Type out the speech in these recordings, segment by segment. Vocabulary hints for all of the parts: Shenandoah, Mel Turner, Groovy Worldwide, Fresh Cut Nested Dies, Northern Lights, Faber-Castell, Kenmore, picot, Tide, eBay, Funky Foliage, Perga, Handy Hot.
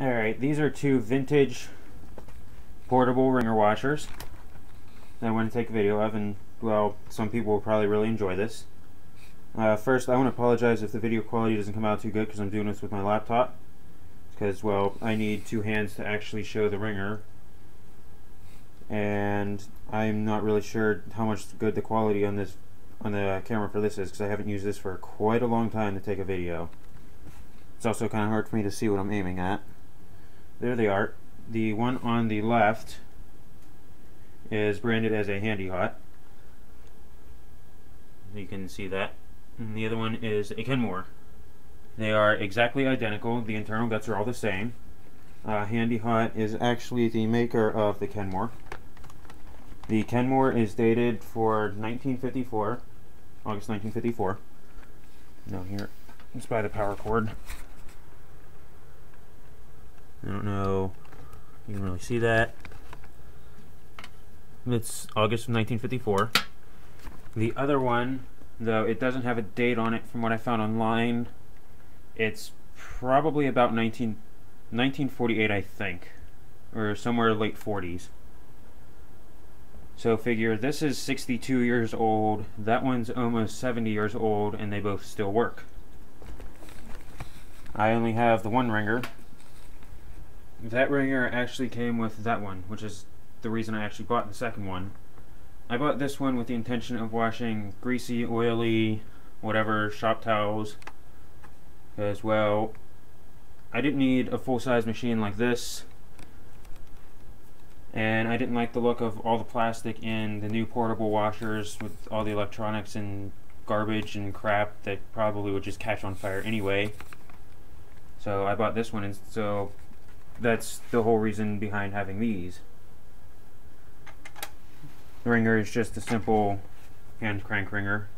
Alright, these are two vintage portable ringer washers that I want to take a video of, and well, some people will probably really enjoy this. First, I want to apologize if the video quality doesn't come out too good because I'm doing this with my laptop. Because, well, I need two hands to actually show the ringer, and I'm not really sure how much good the quality on this on the camera for this is because I haven't used this for quite a long time to take a video. It's also kind of hard for me to see what I'm aiming at. There they are. The one on the left is branded as a Handy Hot. You can see that. And the other one is a Kenmore. They are exactly identical. The internal guts are all the same. Handy Hot is actually the maker of the Kenmore. The Kenmore is dated for 1954, August 1954. Down here, it's by the power cord. I don't know, you can really see that. It's August of 1954. The other one, though, it doesn't have a date on it from what I found online. It's probably about 1948, I think, or somewhere late 40s. So figure, this is 62 years old, that one's almost 70 years old, and they both still work. I only have the one ringer. That ringer actually came with that one, which is the reason I actually bought the second one. I bought this one with the intention of washing greasy, oily, whatever, shop towels. Because, well, I didn't need a full-size machine like this, and I didn't like the look of all the plastic in the new portable washers with all the electronics and garbage and crap that probably would just catch on fire anyway. So I bought this one, and so that's the whole reason behind having these. The ringer is just a simple hand crank ringer.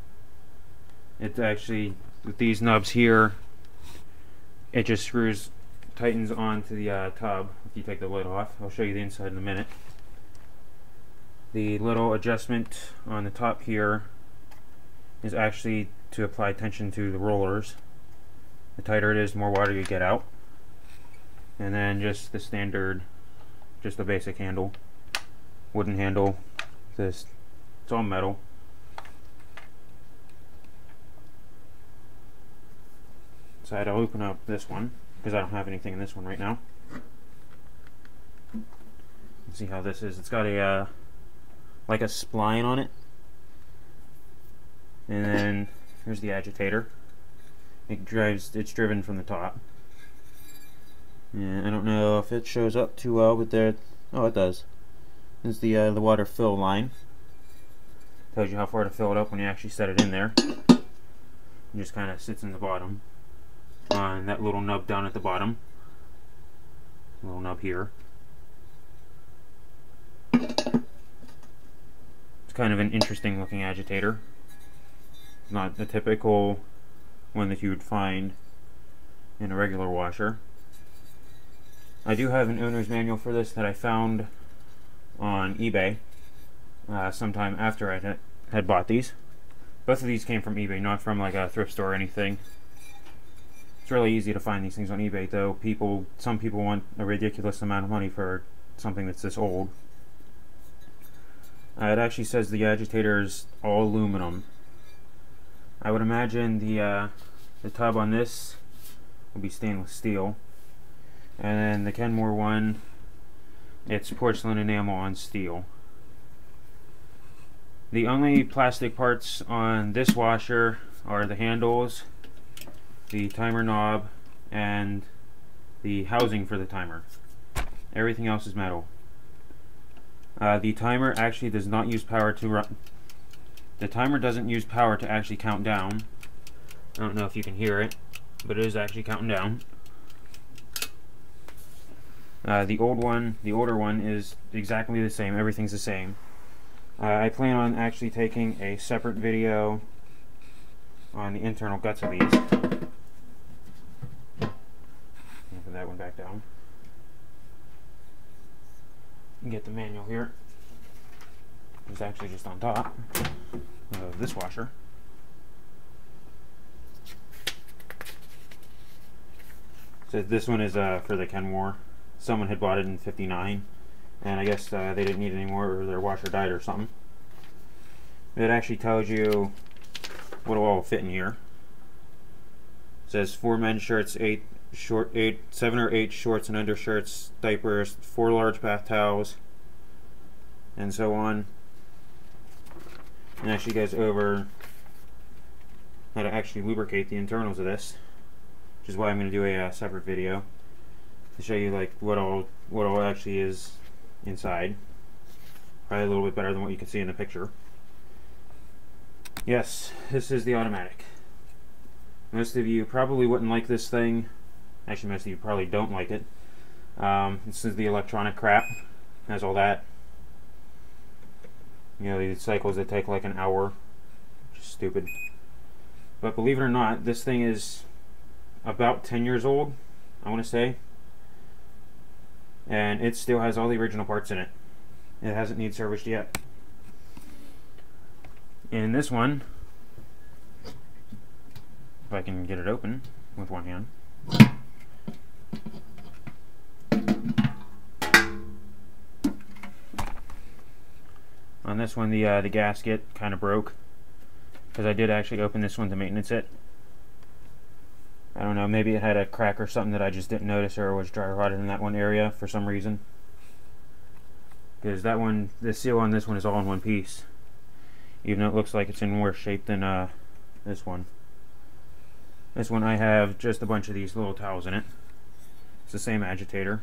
It's actually, with these nubs here, it just screws, tightens onto the tub if you take the lid off. I'll show you the inside in a minute. The little adjustment on the top here is actually to apply tension to the rollers. The tighter it is, the more water you get out. And then just the standard, just the basic handle, wooden handle. This, it's all metal. So I had to open up this one because I don't have anything in this one right now. Let's see how this is. It's got a like a spline on it, and then here's the agitator. It's driven from the top. Yeah, I don't know if it shows up too well, but there. Oh, it does. This is the water fill line. Tells you how far to fill it up when you actually set it in there. It just kind of sits in the bottom. On that little nub down at the bottom. Little nub here. It's kind of an interesting looking agitator. It's not the typical one that you would find in a regular washer. I do have an owner's manual for this that I found on eBay sometime after I had bought these. Both of these came from eBay, not from like a thrift store or anything. It's really easy to find these things on eBay, though some people want a ridiculous amount of money for something that's this old. It actually says the agitator is all aluminum. I would imagine the tub on this will be stainless steel. And then the Kenmore one, it's porcelain enamel on steel. The only plastic parts on this washer are the handles, the timer knob, and the housing for the timer. Everything else is metal. The timer actually does not use power to run. The timer doesn't use power to actually count down. I don't know if you can hear it, but it is actually counting down. The older one is exactly the same. Everything's the same. I plan on actually taking a separate video on the internal guts of these. Put that one back down. Get the manual here. It's actually just on top of this washer. So this one is for the Kenmore. Someone had bought it in '59, and I guess they didn't need it anymore, or their washer died or something. It actually tells you what will all fit in here. It says 4 men's shirts, 7 or 8 shorts and undershirts, diapers, 4 large bath towels, and so on. And it actually goes over how to actually lubricate the internals of this, which is why I'm going to do a separate video to show you like what all actually is inside. Probably a little bit better than what you can see in the picture. Yes, this is the automatic. Most of you probably wouldn't like this thing. Actually, most of you probably don't like it. This is the electronic crap. It has all that. You know, these cycles that take like an hour. Which is stupid. But believe it or not, this thing is about 10 years old, I want to say. And it still has all the original parts in it. It hasn't need serviced yet. In this one, if I can get it open with one hand. On this one, the gasket kind of broke, because I did actually open this one to maintenance it. I don't know, maybe it had a crack or something that I just didn't notice, or was dry rotted in that one area for some reason. Because that one, the seal on this one is all in one piece, even though it looks like it's in worse shape than this one. This one I have just a bunch of these little towels in it. It's the same agitator,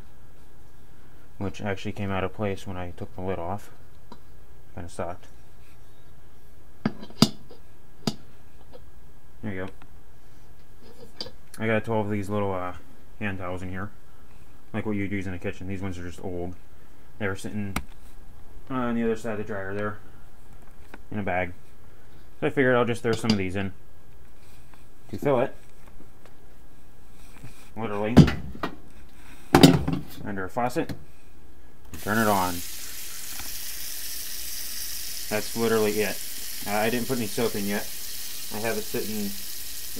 which actually came out of place when I took the lid off. Kind of sucked. There you go. I got 12 of these little hand towels in here, like what you'd use in the kitchen. These ones are just old. They were sitting on the other side of the dryer there, in a bag. So I figured I'll just throw some of these in to fill it, literally, under a faucet, turn it on. That's literally it. I didn't put any soap in yet. I have it sitting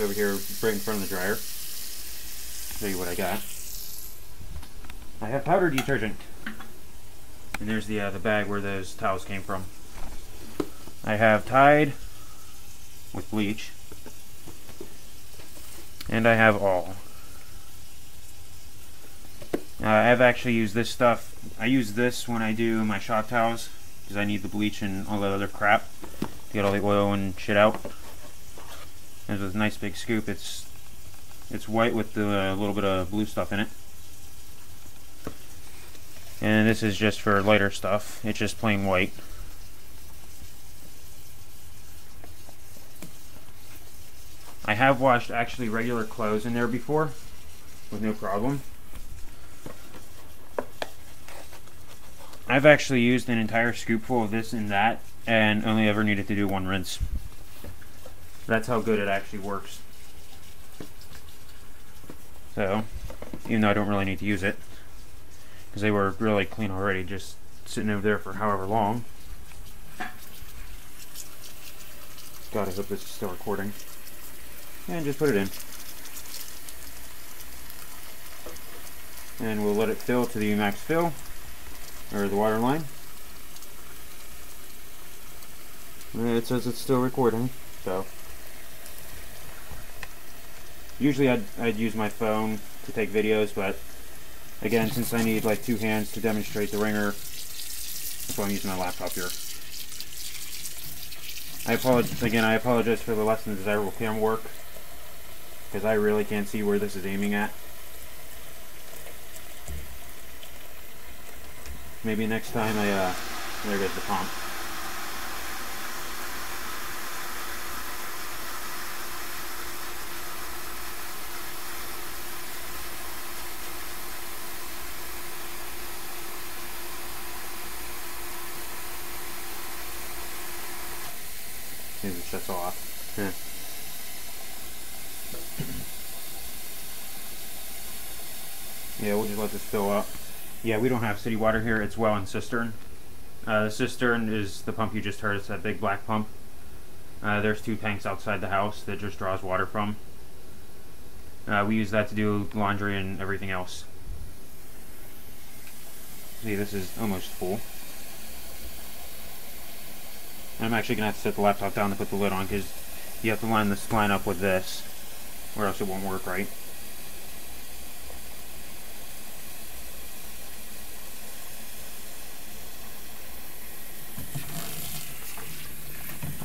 over here right in front of the dryer. I'll show you what I got. I have powder detergent. And there's the bag where those towels came from. I have Tide with bleach. And I have all. I've actually used this stuff. I use this when I do my shock towels, because I need the bleach and all that other crap to get all the oil and shit out. There's this nice big scoop. It's white with a little bit of blue stuff in it. And this is just for lighter stuff. It's just plain white. I have washed actually regular clothes in there before with no problem. I've actually used an entire scoopful of this and that, and only ever needed to do one rinse. That's how good it actually works. So, even though I don't really need to use it, because they were really clean already, just sitting over there for however long. God, I hope this is still recording. And just put it in. And we'll let it fill to the max fill, or the water line. It says it's still recording, so. Usually I'd use my phone to take videos, but again, since I need like 2 hands to demonstrate the ringer, that's why I'm using my laptop here. I apologize for the less than desirable cam work, because I really can't see where this is aiming at. Maybe next time there goes the pump. Maybe it shuts off. Yeah. Yeah, we'll just let this fill up. Yeah, we don't have city water here. It's well and cistern. The cistern is the pump you just heard. It's that big black pump. There's 2 tanks outside the house that just draws water from. We use that to do laundry and everything else. See, this is almost full. I'm actually going to have to set the laptop down to put the lid on, because you have to line this line up with this, or else it won't work right.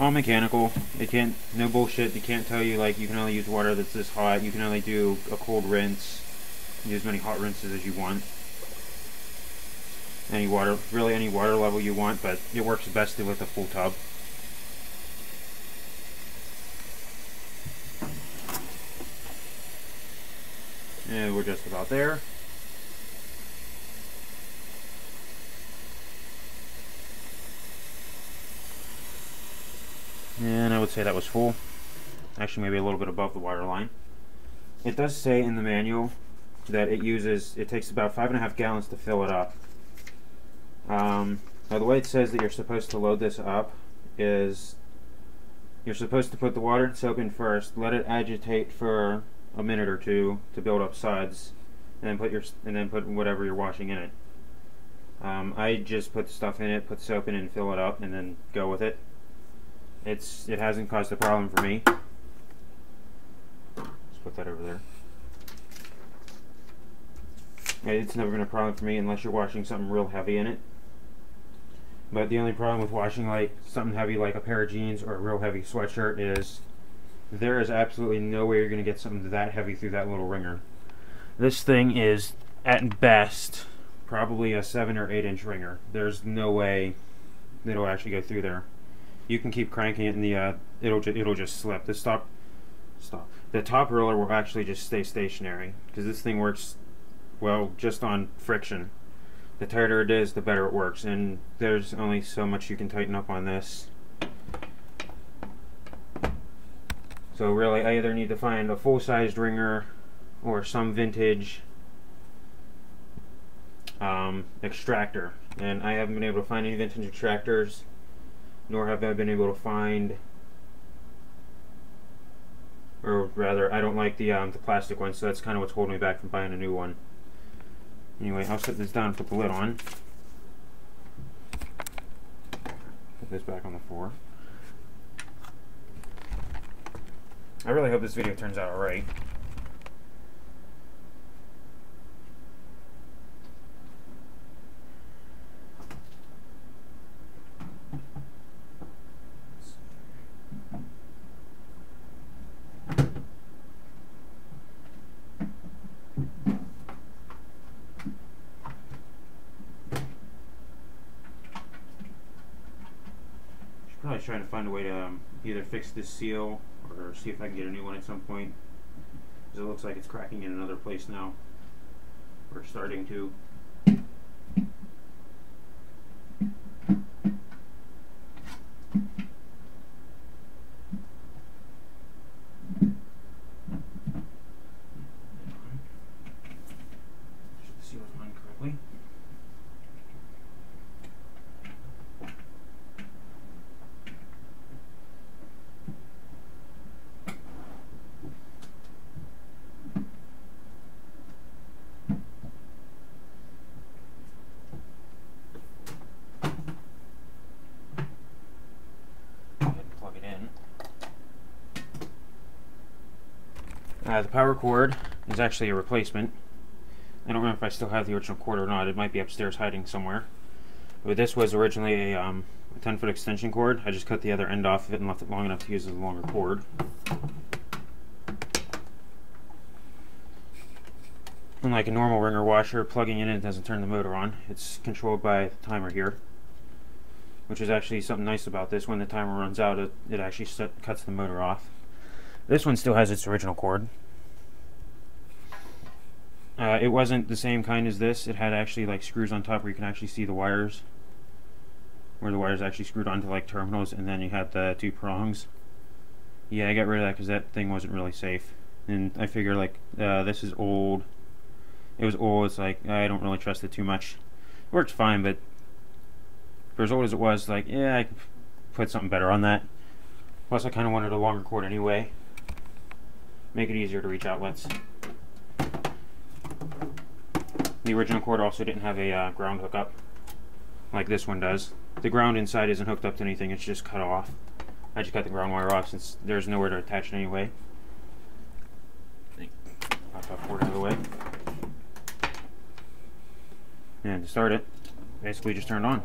All mechanical. It can't, no bullshit, they can't tell you like you can only use water that's this hot, you can only do a cold rinse, use as many hot rinses as you want. Any water, really any water level you want, but it works best with a full tub. And we're just about there. And I would say that was full. Actually, maybe a little bit above the water line. It does say in the manual that it takes about 5.5 gallons to fill it up. Now the way it says that you're supposed to load this up is you're supposed to put the water and soap in first, let it agitate for a minute or two to build up suds, and then put whatever you're washing in it. I just put stuff in it, put soap in it, and fill it up, and then go with it. It hasn't caused a problem for me. Let's put that over there. It's never been a problem for me unless you're washing something real heavy in it. But the only problem with washing like something heavy like a pair of jeans or a real heavy sweatshirt is there is absolutely no way you're going to get something that heavy through that little wringer. This thing is at best probably a 7 or 8 inch wringer. There's no way it'll actually go through there. You can keep cranking it, and the it'll just slip. The top roller will actually just stay stationary, because this thing works well just on friction. The tighter it is, the better it works, and there's only so much you can tighten up on this. So really, I either need to find a full-sized wringer or some vintage extractor, and I haven't been able to find any vintage extractors. Nor have I been able to find, or rather, I don't like the plastic one, so that's kind of what's holding me back from buying a new one. Anyway, I'll set this down and put the lid on. Put this back on the floor. I really hope this video turns out alright. Probably trying to find a way to either fix this seal or see if I can get a new one at some point, because it looks like it's cracking in another place now. We're starting to. The power cord is actually a replacement. I don't remember if I still have the original cord or not. It might be upstairs hiding somewhere. But this was originally a 10-foot extension cord. I just cut the other end off of it and left it long enough to use as a longer cord. Unlike a normal wringer washer, plugging in it doesn't turn the motor on. It's controlled by the timer here, which is actually something nice about this. When the timer runs out, it actually cuts the motor off. This one still has its original cord. It wasn't the same kind as this. It had actually like screws on top where you can actually see the wires, where the wires actually screwed onto like terminals, and then you had the two prongs. Yeah, I got rid of that because that thing wasn't really safe, and I figure like this is old. It was old. It's like I don't really trust it too much. It worked fine, but for as old as it was, like yeah, I could put something better on that. Plus, I kind of wanted a longer cord anyway. Make it easier to reach outlets. The original cord also didn't have a ground hookup like this one does. The ground inside isn't hooked up to anything, it's just cut off. I just cut the ground wire off since there's nowhere to attach it anyway. Pop that cord out of the way. And to start it, basically just turned on.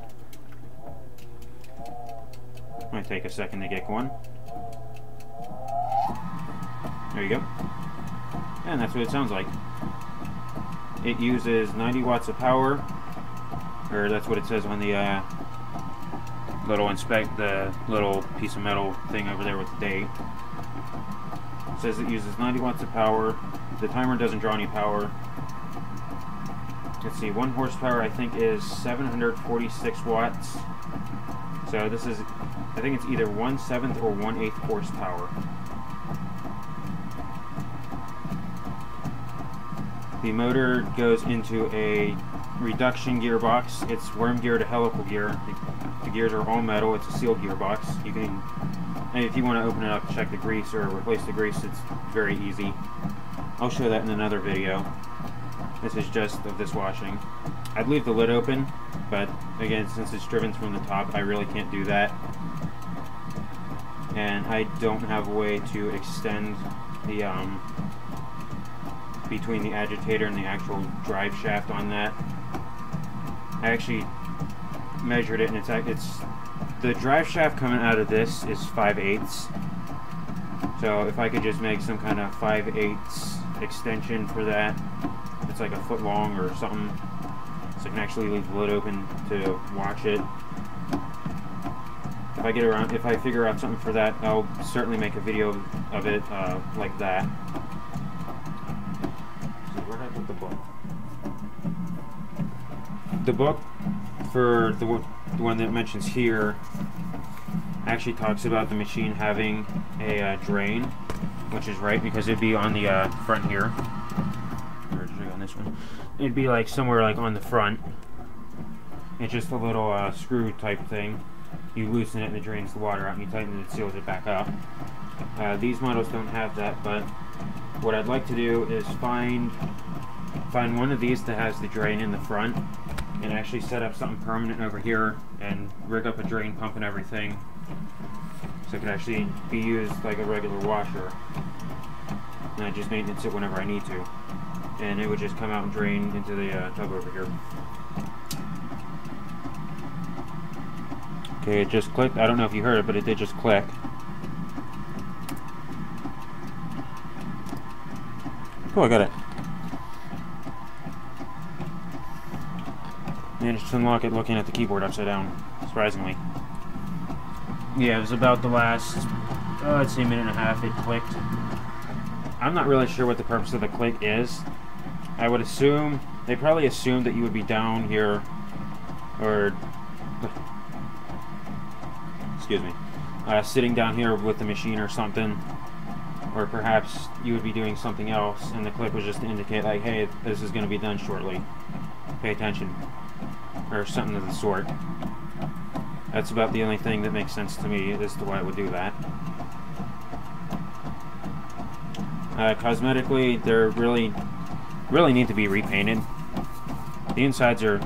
It might take a second to get going. There you go. And that's what it sounds like. It uses 90 watts of power, or that's what it says on the the little piece of metal thing over there with the date. It says it uses 90 watts of power. The timer doesn't draw any power. Let's see, 1 horsepower I think is 746 watts. So this is, I think it's either 1/7 or 1/8 horsepower. The motor goes into a reduction gearbox. It's worm gear to helical gear. The gears are all metal. It's a sealed gearbox. You can, and if you want to open it up and check the grease or replace the grease, it's very easy. I'll show that in another video. This is just of this washing. I'd leave the lid open, but again, since it's driven from the top, I really can't do that. And I don't have a way to extend the between the agitator and the actual drive shaft on that. I actually measured it, and it's the drive shaft coming out of this is 5/8. So if I could just make some kind of 5/8 extension for that, it's like a foot long or something, so I can actually leave the lid open to watch it. If I get around, if I figure out something for that, I'll certainly make a video of it like that. The book for the one that mentions here actually talks about the machine having a drain, which is right because it'd be on the front here. Or on this one, it'd be like somewhere like on the front. It's just a little screw type thing. You loosen it and it drains the water out, and you tighten it and seals it back up. These models don't have that, but what I'd like to do is find one of these that has the drain in the front, and actually set up something permanent over here and rig up a drain pump and everything, so it can actually be used like a regular washer, and I just maintenance it whenever I need to, and it would just come out and drain into the tub over here. Okay, it just clicked. I don't know if you heard it, but it did just click. Oh, I got it. Managed to unlock it looking at the keyboard upside down, surprisingly. Yeah, it was about the last, I'd say minute and a half it clicked. I'm not really sure what the purpose of the click is. I would assume, they probably assumed that you would be down here, or, excuse me, sitting down here with the machine or something, or perhaps you would be doing something else, and the click was just to indicate like, hey, this is going to be done shortly, pay attention, or something of the sort. That's about the only thing that makes sense to me as to why it would do that. Cosmetically, they're really need to be repainted. The insides are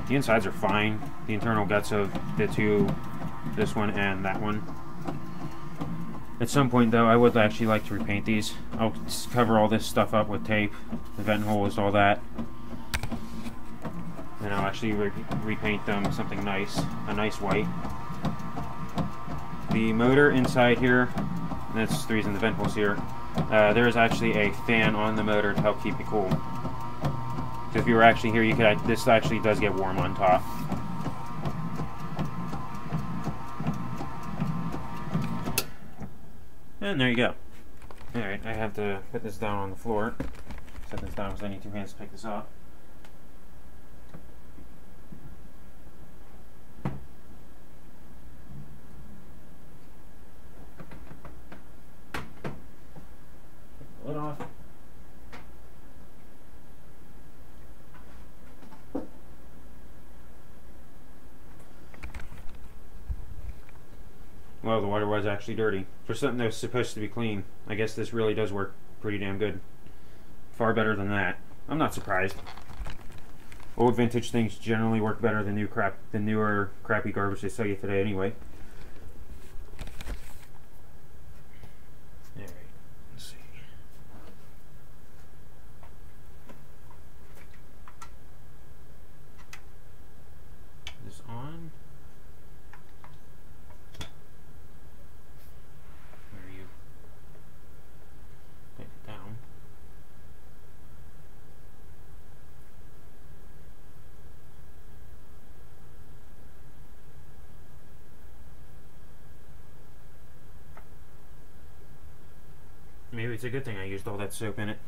fine. The internal guts of the two, this one and that one. At some point, though, I would actually like to repaint these. I'll cover all this stuff up with tape, the vent holes, all that. And I'll actually repaint them something nice, a nice white. The motor inside here, and that's the reason the vent hole's here, there is actually a fan on the motor to help keep it cool. So if you were actually here, you could. This actually does get warm on top. And there you go. Alright, I have to put this down on the floor. Set this down because I need two hands to pick this up. Lid off. Well, the water was actually dirty. For something that was supposed to be clean, I guess this really does work pretty damn good. Far better than that. I'm not surprised. Old vintage things generally work better than newer crappy garbage they sell you today anyway. Alright, let's see. Is this on? Where are you? Put it down. Maybe it's a good thing I used all that soap in it.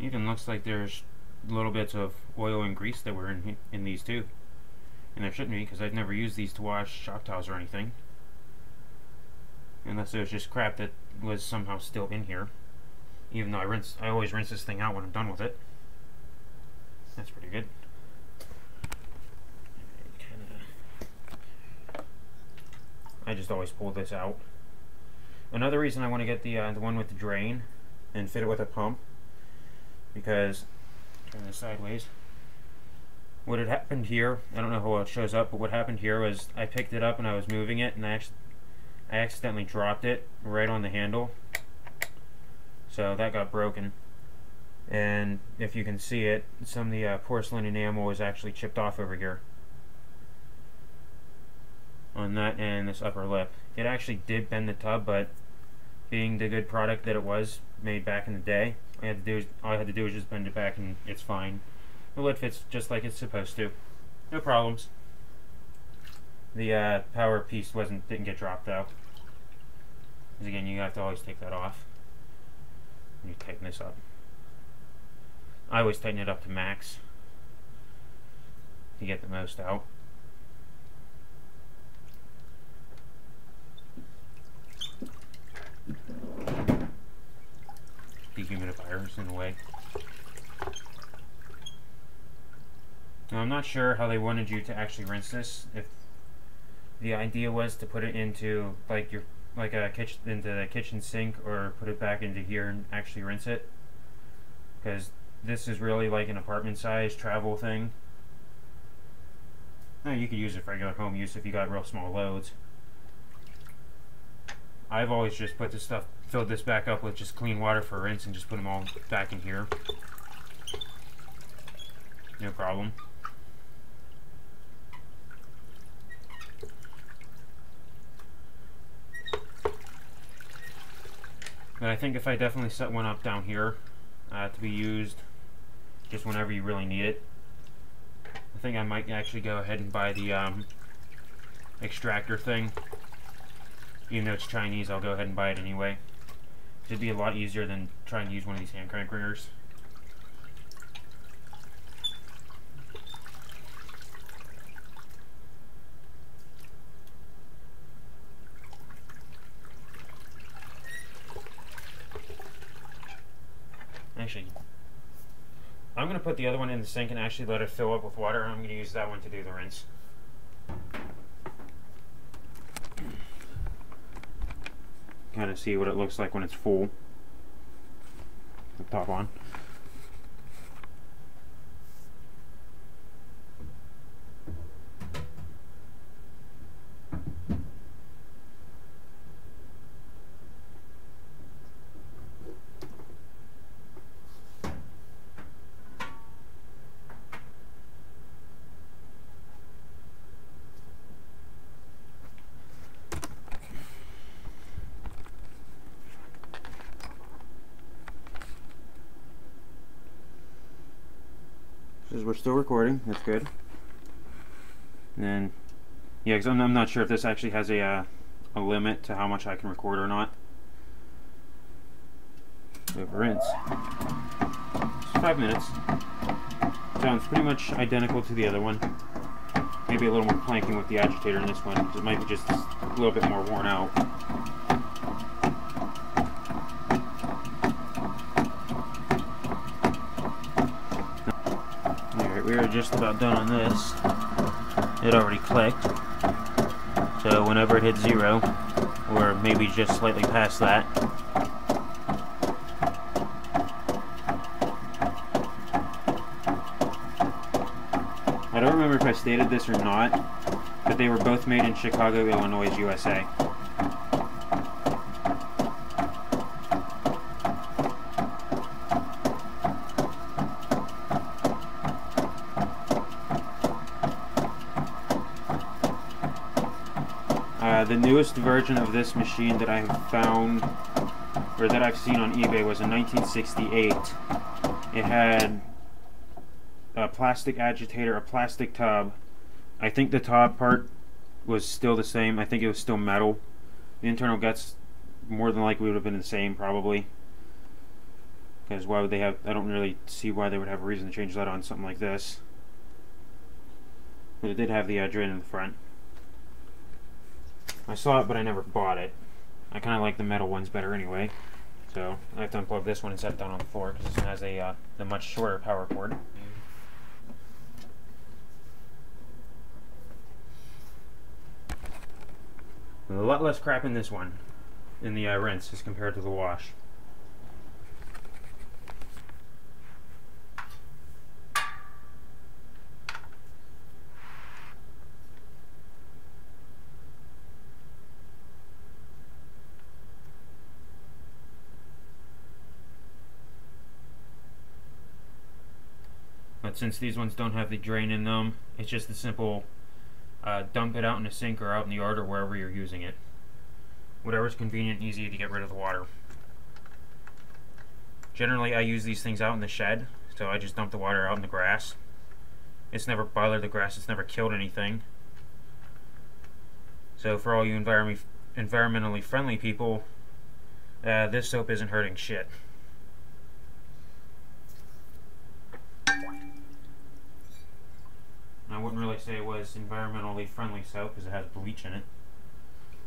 Even looks like there's little bits of oil and grease that were in these too. And there shouldn't be, because I've never used these to wash shop towels or anything. Unless it was just crap that was somehow still in here. Even though I always rinse this thing out when I'm done with it. That's pretty good. I just always pull this out. Another reason I want to get the one with the drain and fit it with a pump, because turn this sideways. What had happened here, I don't know how it shows up, but what happened here was I picked it up and I was moving it, and I accidentally dropped it right on the handle, so that got broken. And if you can see it, some of the porcelain enamel is actually chipped off over here on that and this upper lip. It actually did bend the tub, but being the good product that it was made back in the day, all I had to do was just bend it back and it's fine. The lid fits just like it's supposed to. No problems. The power piece didn't get dropped though. Because again, you have to always take that off when you tighten this up. I always tighten it up to max to get the most out. Dehumidifiers in a way. Now I'm not sure how they wanted you to actually rinse this. If the idea was to put it into into the kitchen sink, or put it back into here and actually rinse it, because this is really like an apartment size travel thing. Now you could use it for regular home use if you got real small loads. I've always just put this stuff, filled this back up with just clean water for a rinse and just put them all back in here. No problem. But I think if I definitely set one up down here to be used just whenever you really need it. I think I might actually go ahead and buy the extractor thing. Even though it's Chinese, I'll go ahead and buy it anyway. It'd be a lot easier than trying to use one of these hand crank wringers. Actually, I'm going to put the other one in the sink and actually let it fill up with water, and I'm going to use that one to do the rinse. Kind of see what it looks like when it's full. The top on. We're still recording, that's good. And then, yeah, because I'm not sure if this actually has a limit to how much I can record or not. So for rinse, it's 5 minutes. Sounds pretty much identical to the other one. Maybe a little more planking with the agitator in this one, because it might be just a little bit more worn out. We are just about done on this. It already clicked. So So whenever it hits zero, or maybe just slightly past that, I don't remember if I stated this or not, but they were both made in Chicago, Illinois, USA. The newest version of this machine that I found, or that I've seen on eBay, was in 1968. It had a plastic agitator, a plastic tub. I think the top part was still the same. I think it was still metal. The internal guts more than likely would have been the same, probably. Because why would they have, I don't really see why they would have a reason to change that on something like this. But it did have the agitator in the front. I saw it, but I never bought it. I kind of like the metal ones better anyway. So I have to unplug this one and set it down on the floor because this one has a the much shorter power cord. A lot less crap in this one, in the rinse, as compared to the wash. But since these ones don't have the drain in them, it's just a simple dump it out in the sink or out in the yard or wherever you're using it. Whatever's convenient and easy to get rid of the water. Generally I use these things out in the shed, so I just dump the water out in the grass. It's never bothered the grass, it's never killed anything. So for all you environmentally friendly people, this soap isn't hurting shit. I wouldn't really say it was environmentally friendly soap because it has bleach in it,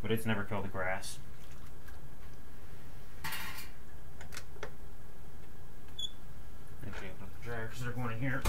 but it's never killed the grass. Actually, I'm going to put the dryer because they're going in here.